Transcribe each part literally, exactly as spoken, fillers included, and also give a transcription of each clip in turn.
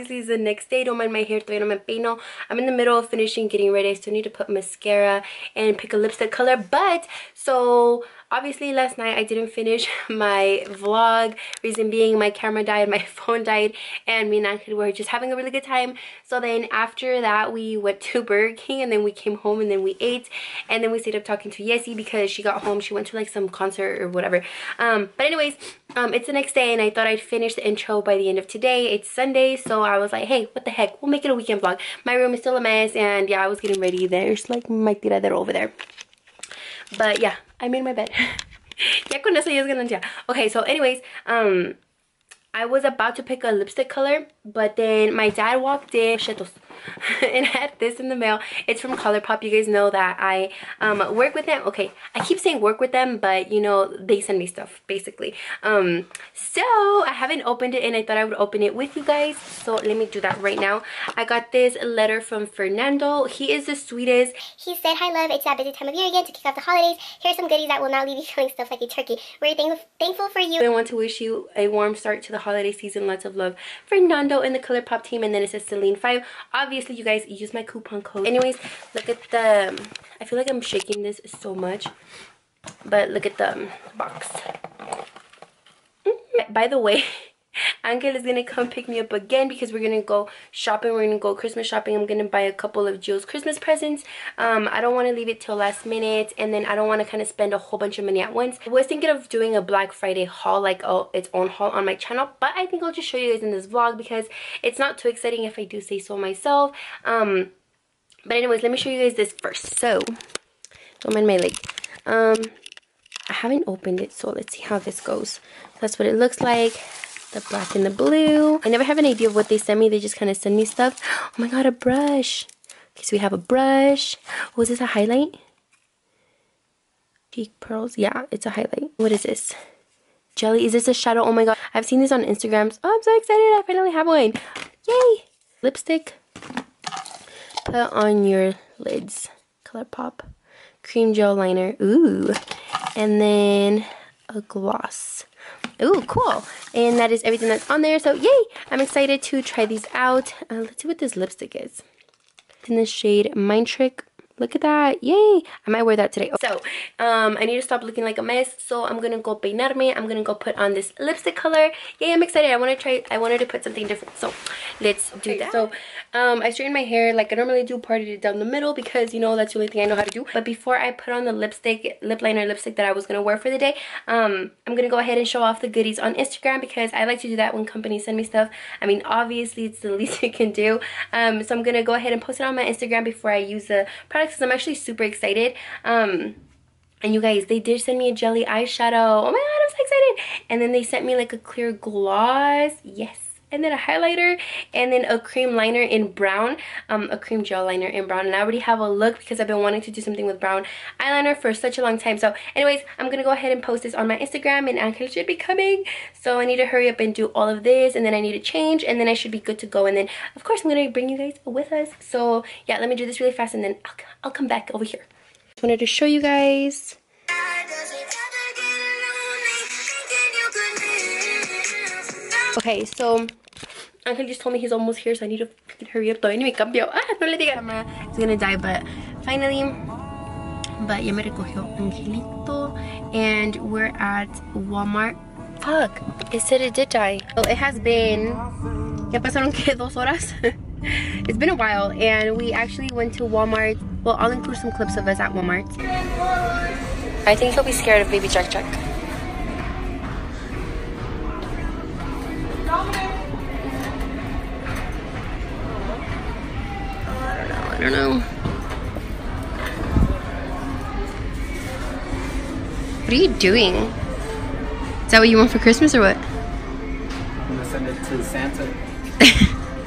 Obviously it's the next day. Don't mind my hair, todavía no me peino. I'm in the middle of finishing getting ready. I still need to put mascara and pick a lipstick color. But so obviously last night I didn't finish my vlog. Reason being, my camera died, my phone died, and me and Angela were just having a really good time. So then after that we went to Burger King, and then we came home, and then we ate, and then we stayed up talking to Yesi because she got home. She went to like some concert or whatever. Um, but anyways, um, it's the next day, and I thought I'd finish the intro by the end of today. It's Sunday, so I was like, hey, what the heck? We'll make it a weekend vlog. My room is still a mess, and yeah, I was getting ready. There's like my tiradero over there. But yeah, I made my bed. Okay, so anyways, um, I was about to pick a lipstick color, but then my dad walked in and had this in the mail. It's from ColourPop. You guys know that I um, work with them. Okay, I keep saying work with them, but you know, they send me stuff, basically. Um, so, I haven't opened it, and I thought I would open it with you guys. So, let me do that right now. I got this letter from Fernando. He is the sweetest. He said, hi, love. It's that busy time of year again to kick off the holidays. Here's some goodies that will not leave you feeling stuffed like a turkey. We're thankful for you. I want to wish you a warm start to the holiday season. Lots of love, Fernando and the ColourPop team. And then it says Selene five. Obviously you guys use my coupon code. Anyways, look at the, I feel like I'm shaking this so much, but look at the box. Mm-hmm. By the way, Angela is gonna come pick me up again because we're gonna go shopping. We're gonna go Christmas shopping. I'm gonna buy a couple of Jill's Christmas presents. Um, I don't want to leave it till last minute, and then I don't want to kind of spend a whole bunch of money at once. I was thinking of doing a Black Friday haul, like oh, its own haul on my channel, but I think I'll just show you guys in this vlog because it's not too exciting if I do say so myself. Um, but anyways, let me show you guys this first. So, don't mind my leg. Um, I haven't opened it, so let's see how this goes. That's what it looks like. The black and the blue. I never have an idea of what they send me. They just kind of send me stuff. Oh my god, a brush. Okay, so we have a brush. Oh, is this a highlight? Cheek pearls. Yeah, it's a highlight. What is this? Jelly. Is this a shadow? Oh my god. I've seen this on Instagram. Oh, I'm so excited. I finally have one. Yay. Lipstick. Put on your lids. ColourPop. Cream gel liner. Ooh. And then a gloss. Ooh, cool. And that is everything that's on there. So yay, I'm excited to try these out. Uh, let's see what this lipstick is. It's in the shade Mind Trick. Look at that. Yay. I might wear that today. Okay. So um I need to stop looking like a mess, so I'm gonna go peinarme. I'm gonna go put on this lipstick color. Yay, I'm excited. I want to try. I wanted to put something different, so let's okay, do that. So um I straightened my hair like I normally do, parted it down the middle because you know that's the only thing I know how to do. But before I put on the lipstick, lip liner lipstick that I was gonna wear for the day, um I'm gonna go ahead and show off the goodies on Instagram because I like to do that when companies send me stuff. I mean, obviously it's the least you can do. Um so I'm gonna go ahead and post it on my Instagram before I use the product. I'm actually super excited. Um, and you guys, they did send me a jelly eyeshadow. Oh my god, I'm so excited. And then they sent me like a clear gloss. Yes. And then a highlighter, and then a cream liner in brown, um, a cream gel liner in brown. And I already have a look because I've been wanting to do something with brown eyeliner for such a long time. So anyways, I'm going to go ahead and post this on my Instagram, and Angela should be coming. So I need to hurry up and do all of this, and then I need to change, and then I should be good to go. And then, of course, I'm going to bring you guys with us. So yeah, let me do this really fast, and then I'll, I'll come back over here. Just wanted to show you guys. Okay, so Angel just told me he's almost here, so I need to freaking hurry up. Todavía ni me cambio. Ah, no le diga. Camera is gonna die, but finally, but ya me recogió Angelito, and we're at Walmart. Fuck, it said it did die. Well, it has been. Ya pasaron que dos horas. It's been a while, and we actually went to Walmart. Well, I'll include some clips of us at Walmart. I think he'll be scared of baby Jack-Jack. I don't know. What are you doing? Is that what you want for Christmas or what? I'm gonna send it to Santa.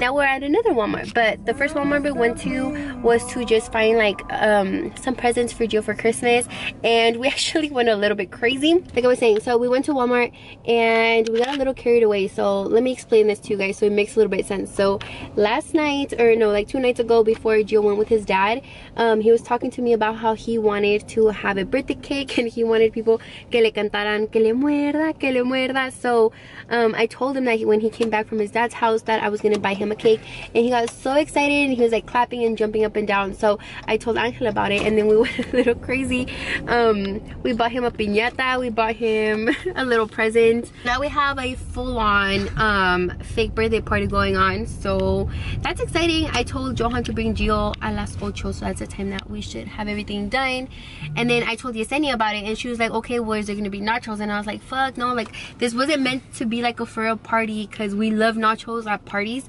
Now we're at another Walmart, but the first Walmart we went to was to just find like um, some presents for Gio for Christmas, and we actually went a little bit crazy. Like I was saying, so we went to Walmart and we got a little carried away. So let me explain this to you guys so it makes a little bit of sense. So last night, or no, like two nights ago, before Gio went with his dad, um, he was talking to me about how he wanted to have a birthday cake and he wanted people que le cantaran que le muerda, que le muerda. So um, I told him that he, when he came back from his dad's house, that I was gonna buy him a cake, and he got so excited and he was like clapping and jumping up and down. So I told Angela about it, and then we went a little crazy. Um, we bought him a piñata, we bought him a little present. Now we have a full-on um, fake birthday party going on, so that's exciting. I told Johan to bring Gio a las ocho, so that's the time that we should have everything done. And then I told Yesenia about it, and she was like, okay, well, is there gonna be nachos? And I was like, fuck no, like this wasn't meant to be like a for real party, because we love nachos at parties.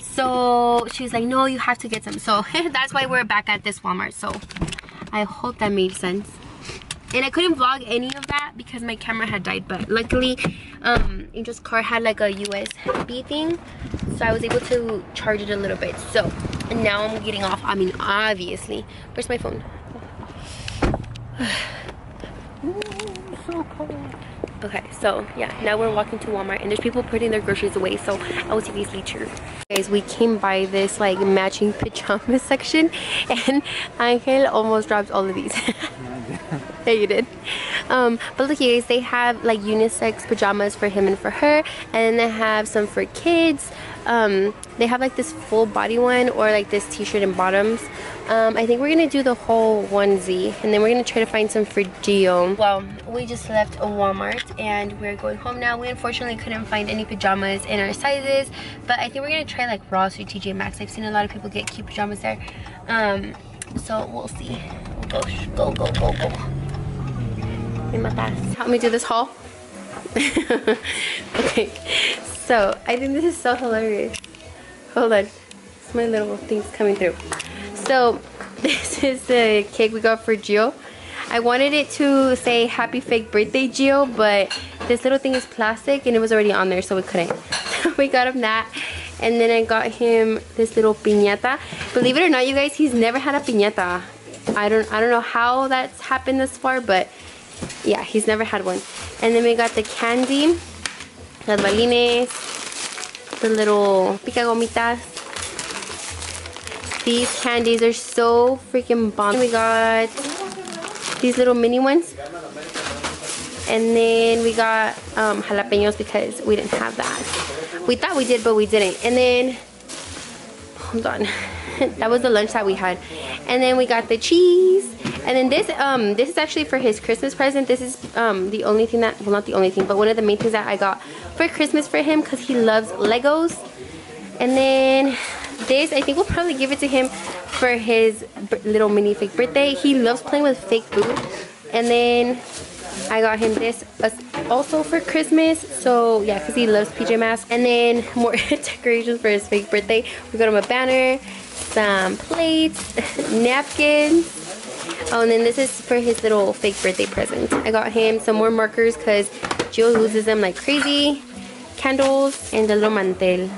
So she's like, no, you have to get some. So that's why we're back at this Walmart. So I hope that made sense. And I couldn't vlog any of that because my camera had died, but luckily um, Angel's car had like a U S B thing, so I was able to charge it a little bit. So, and now I'm getting off. I mean, obviously. Where's my phone? Ooh, so cold. Okay, so yeah, now we're walking to Walmart and there's people putting their groceries away, so I will take these later. Guys, we came by this like matching pajama section and Angel almost dropped all of these. Yeah, you did. Um, but look you guys, they have like unisex pajamas for him and for her, and they have some for kids. Um, they have like this full body one, or like this t-shirt and bottoms. Um, I think we're gonna do the whole onesie, and then we're gonna try to find some for Gio. Well, we just left a Walmart and we're going home now. We unfortunately couldn't find any pajamas in our sizes, but I think we're gonna try like Ross or T J Maxx. I've seen a lot of people get cute pajamas there. Um, so we'll see. We'll go, go, go, go, go. Help me do this haul. Okay. So, I think this is so hilarious. Hold on, it's my little things coming through. So, this is the cake we got for Gio. I wanted it to say happy fake birthday Gio, but this little thing is plastic and it was already on there, so we couldn't. So we got him that, and then I got him this little piñata. Believe it or not, you guys, he's never had a piñata. I don't, I don't know how that's happened this far, but yeah, he's never had one. And then we got the candy. Las balines, the little pica gomitas. These candies are so freaking bomb. We got these little mini ones. And then we got um, jalapenos because we didn't have that. We thought we did, but we didn't. And then, hold on. That was the lunch that we had. And then we got the cheese. And then this, um, this is actually for his Christmas present. This is um, the only thing that, well, not the only thing, but one of the main things that I got for Christmas for him, because he loves Legos. And then this, I think we'll probably give it to him for his little mini fake birthday. He loves playing with fake food. And then I got him this also for Christmas. So yeah, because he loves P J Masks. And then more decorations for his fake birthday. We got him a banner, some plates, napkins. Oh, and then this is for his little fake birthday present. I got him some more markers because Gio loses them like crazy. Candles and the little mantel.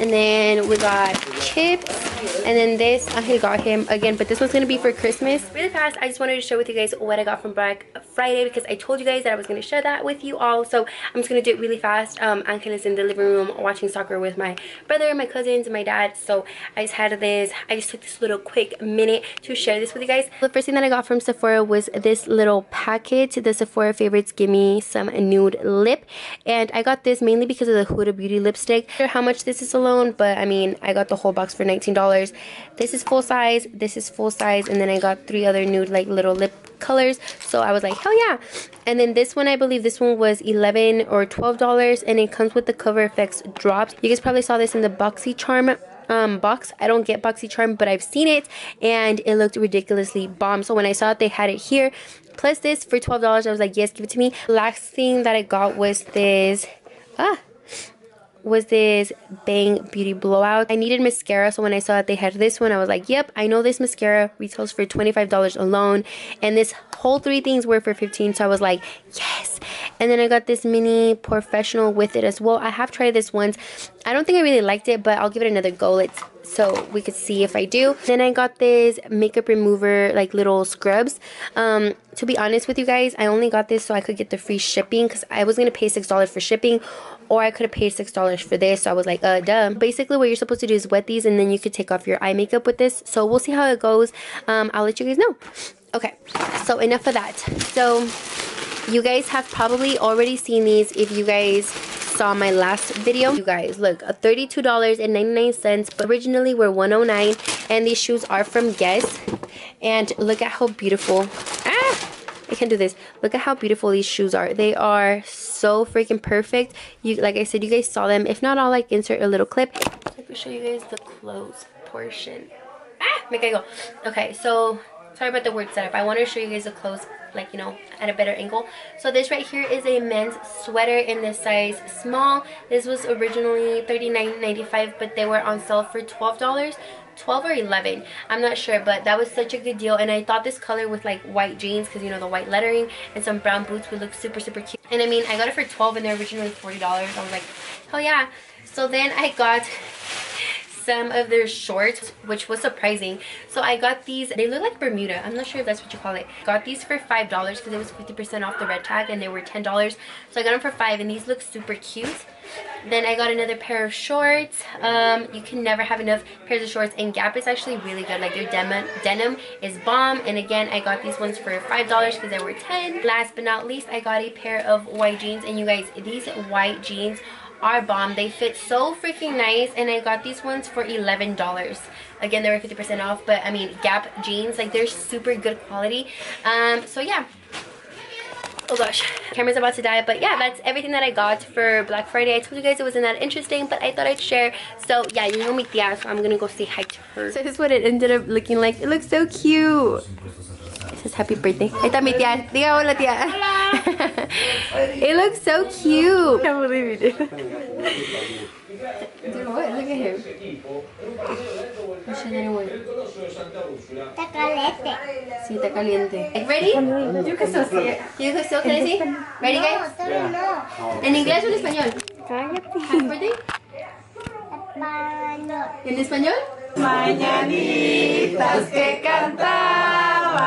And then we got chips. And then this, I got him again, but this one's going to be for Christmas. Really fast, I just wanted to share with you guys what I got from Black Friday, because I told you guys that I was going to share that with you all. So I'm just going to do it really fast. Um, Angel is in the living room watching soccer with my brother, my cousins, my dad. So I just had this, I just took this little quick minute to share this with you guys. The first thing that I got from Sephora was this little package, the Sephora Favorites Gimme Some Nude Lip. And I got this mainly because of the Huda Beauty lipstick. I don't know how much this is alone, but I mean, I got the whole box for nineteen dollars. This is full size, this is full size, and then I got three other nude like little lip colors, so I was like, hell yeah. And then this one, I believe this one was eleven or twelve dollars, and it comes with the Cover F X drops. You guys probably saw this in the Boxycharm um box. I don't get Boxycharm, but I've seen it and it looked ridiculously bomb, so when I saw it, they had it here plus this for twelve dollars. I was like, yes, give it to me. Last thing that I got was this ah was this Bang Beauty blowout. I needed mascara, so when I saw that they had this one, I was like, yep, I know this mascara retails for twenty-five dollars alone, and this whole three things were for fifteen dollars, so I was like, yes. And then I got this mini Porefessional with it as well. I have tried this once. I don't think I really liked it, but I'll give it another go. Let's so we could see if I do. Then I got this makeup remover, like little scrubs. Um, to be honest with you guys, I only got this so I could get the free shipping, because I was going to pay six dollars for shipping, or I could have paid six dollars for this. So I was like, uh, duh. Basically, what you're supposed to do is wet these, and then you could take off your eye makeup with this. So we'll see how it goes. Um, I'll let you guys know. Okay, so enough of that. So you guys have probably already seen these if you guys saw my last video. You guys, look, thirty-two ninety-nine, but originally were one oh nine, and these shoes are from Guess. And look at how beautiful. Ah! I can't do this. Look at how beautiful these shoes are. They are so freaking perfect. You, like I said, you guys saw them. If not, I'll like insert a little clip. Let me show you guys the clothes portion. Ah! Make I go. Okay, so sorry about the word setup. I want to show you guys the clothes, like, you know, at a better angle. So this right here is a men's sweater in this size small. This was originally thirty-nine ninety-five, but they were on sale for twelve dollars. twelve or eleven, I'm not sure, but that was such a good deal. And I thought this color with like white jeans, because you know the white lettering and some brown boots would look super super cute. And I mean, I got it for twelve, and they're originally forty dollars. I was like, oh yeah. So then I got some of their shorts, which was surprising. So I got these. They look like Bermuda. I'm not sure if that's what you call it. Got these for five dollars because it was fifty percent off the red tag, and they were ten dollars. So I got them for five, and these look super cute. Then I got another pair of shorts. Um, you can never have enough pairs of shorts, and Gap is actually really good. Like their denim, denim is bomb. And again, I got these ones for five dollars because they were ten. Last but not least, I got a pair of white jeans, and you guys, these white jeans are bomb. They fit so freaking nice, and I got these ones for eleven dollars. Again, they were fifty percent off, but I mean, Gap jeans, like they're super good quality. Um, so yeah. Oh gosh, camera's about to die. But yeah, that's everything that I got for Black Friday. I told you guys it wasn't that interesting, but I thought I'd share. So yeah, you know me, Tia, so I'm gonna go say hi to her. So this is what it ended up looking like. It looks so cute. It says happy birthday. Ahí está mi tía. Diga hola, tía. Hola. It looks so cute. I can't believe you did. Dude, what? Look at him. Está caliente. Sí, está caliente. Ready? You can still see it. You can still can I see? Ready, guys? No. ¿En inglés o en español? Happy birthday. ¿En español? Mañanitas que cantaba